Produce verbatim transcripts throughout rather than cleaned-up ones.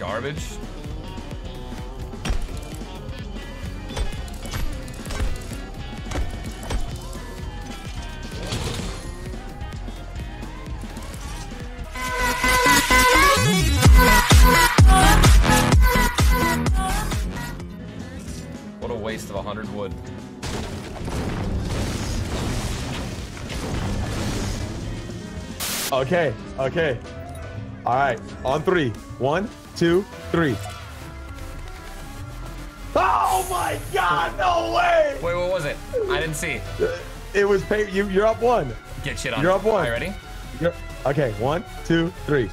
garbage. What a waste of a hundred wood. Okay, okay. All right, on three. One, two, three. Oh my God! No way! Wait, what was it? I didn't see. It was paper. You, you're up one. Get shit on. You're up one. Are you ready? You're, okay. One, two, three.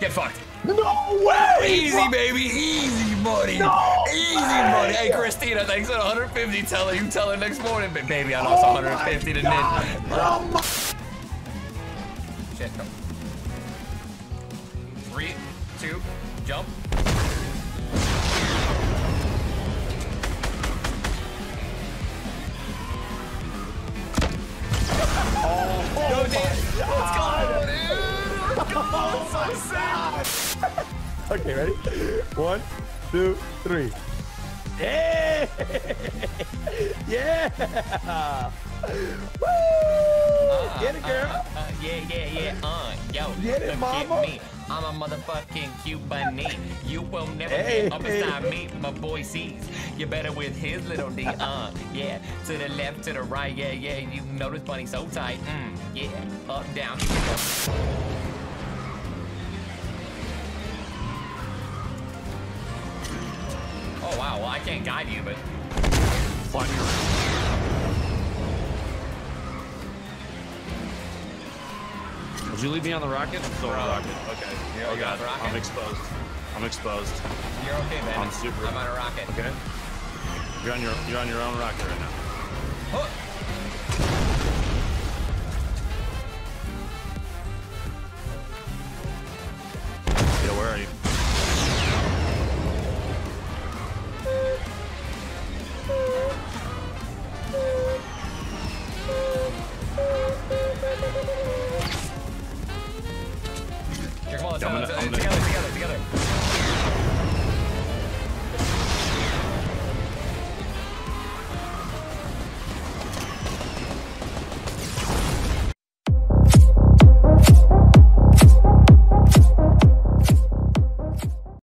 Get fucked. No way! Easy, what? Baby. Easy, buddy. No Easy, way. buddy. Hey, Christina, thanks for one hundred fifty. Tell her you tell her next morning, but baby, I lost oh one hundred fifty to Ninja. Shit, come. Three, two, jump. Oh, oh go, dude. Let's go, dude. Come on, so sad. Okay, ready? One, two, three. Yeah! Yeah! Woo! Uh, get it, girl! Uh, uh, yeah, yeah, yeah, uh, yo. Get it, mama! Get me. I'm a motherfucking Cubanese. You will never hey, get up beside hey. me, my boy sees. You're better with his little D, uh, yeah. To the left, to the right, yeah, yeah. You know this bunny so tight, mm, yeah. Up, down. Oh, wow, well, I can't guide you, but... Fuck you. Did you leave me on the rocket? I'm still on the rocket. Okay. You're oh god. Rocket? I'm exposed. I'm exposed. You're okay, man. I'm super. I'm on a rocket. Okay. You're on your you're on your own rocket right now. Oh.